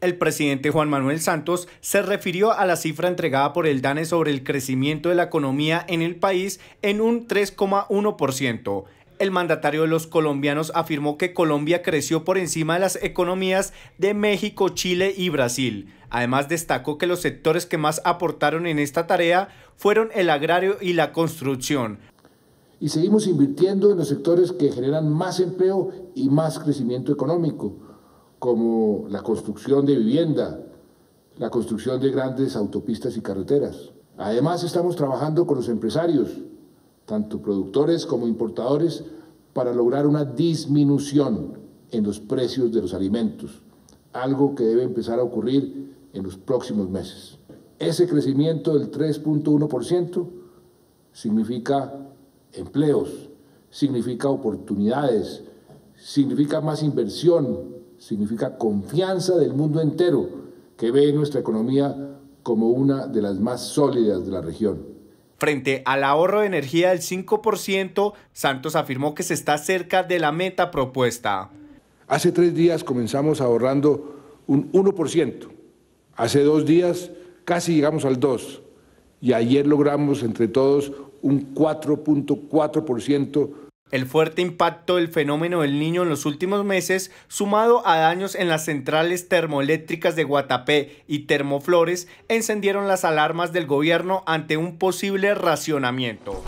El presidente Juan Manuel Santos se refirió a la cifra entregada por el DANE sobre el crecimiento de la economía en el país en un 3,1%. El mandatario de los colombianos afirmó que Colombia creció por encima de las economías de México, Chile y Brasil. Además, destacó que los sectores que más aportaron en esta tarea fueron el agrario y la construcción. Y seguimos invirtiendo en los sectores que generan más empleo y más crecimiento económico, como la construcción de vivienda, la construcción de grandes autopistas y carreteras. Además, estamos trabajando con los empresarios, tanto productores como importadores, para lograr una disminución en los precios de los alimentos, algo que debe empezar a ocurrir en los próximos meses. Ese crecimiento del 3,1% significa empleos, significa oportunidades, significa más inversión, significa confianza del mundo entero, que ve nuestra economía como una de las más sólidas de la región. Frente al ahorro de energía del 5%, Santos afirmó que se está cerca de la meta propuesta. Hace 3 días comenzamos ahorrando un 1%. Hace 2 días casi llegamos al 2%. Y ayer logramos entre todos un 4,4%. El fuerte impacto del fenómeno del Niño en los últimos meses, sumado a daños en las centrales termoeléctricas de Guatapé y Termoflores, encendieron las alarmas del gobierno ante un posible racionamiento.